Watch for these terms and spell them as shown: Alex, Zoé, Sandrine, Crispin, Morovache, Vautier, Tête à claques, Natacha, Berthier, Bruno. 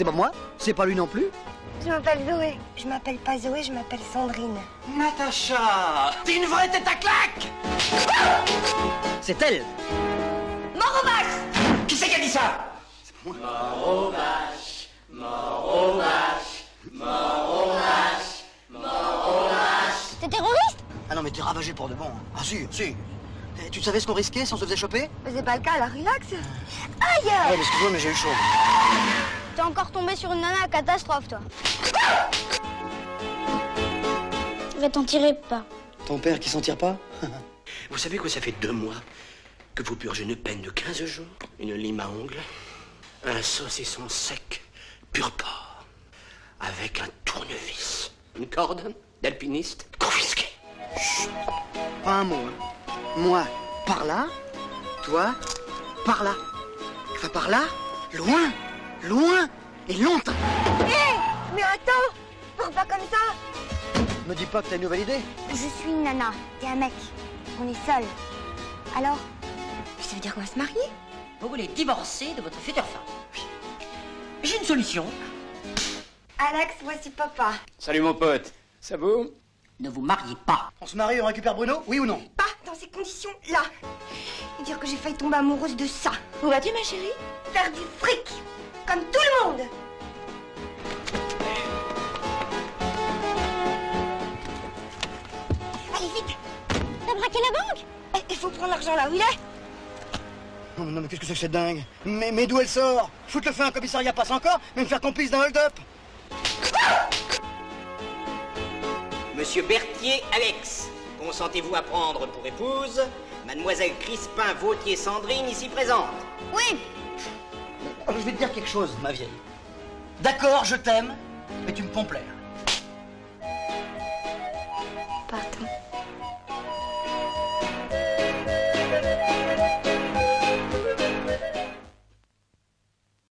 C'est pas moi, c'est pas lui non plus. Je m'appelle Zoé. Je m'appelle pas Zoé, je m'appelle Sandrine. Natacha, t'es une vraie tête à claque. C'est elle. Morovache. Qui c'est qui a dit ça? C'est pas moi. Morovache, Morovache, Morovache, Morovache. T'es terroriste? Ah non mais t'es ravagé pour de bon. Ah si, si. Tu savais ce qu'on risquait si on se faisait choper? C'est pas le cas, là, relax. Aïe! Ouais, excuse-moi, mais j'ai eu chaud. T'es encore tombé sur une nana à catastrophe, toi. Tu vas t'en tirer pas. Ton père qui s'en tire pas? Vous savez quoi, ça fait 2 mois que vous purgez une peine de 15 jours, une lime à ongles, un saucisson sec, pur porc, avec un tournevis, une corde d'alpiniste confisquée. Chut. Pas un mot, hein. Moi, par là, toi, par là. Enfin, par là, loin, loin et longtemps. Hé, hey, mais attends, parle pas comme ça. Me dis pas que t'as une nouvelle idée. Je suis une nana, t'es un mec, on est seul. Alors, ça veut dire qu'on va se marier? Vous voulez divorcer de votre future femme? Oui. J'ai une solution. Alex, voici papa. Salut mon pote, ça vaut? Ne vous mariez pas. On se marie et on récupère Bruno, oui ou non? Pas dans ces conditions-là. Dire que j'ai failli tomber amoureuse de ça. Où vas-tu, ma chérie? Faire du fric, comme tout le monde. Allez, vite. T'as braqué la banque? Il faut prendre l'argent là où il est. Non, non mais qu'est-ce que c'est que cette dingue? Mais d'où elle sort? Foutre le feu à un commissariat passe encore, mais me faire complice d'un hold-up. Monsieur Berthier, Alex, consentez-vous à prendre pour épouse Mademoiselle Crispin, Vautier, Sandrine, ici présente? Oui. Je vais te dire quelque chose, ma vieille. D'accord, je t'aime, mais tu me pompes l'air.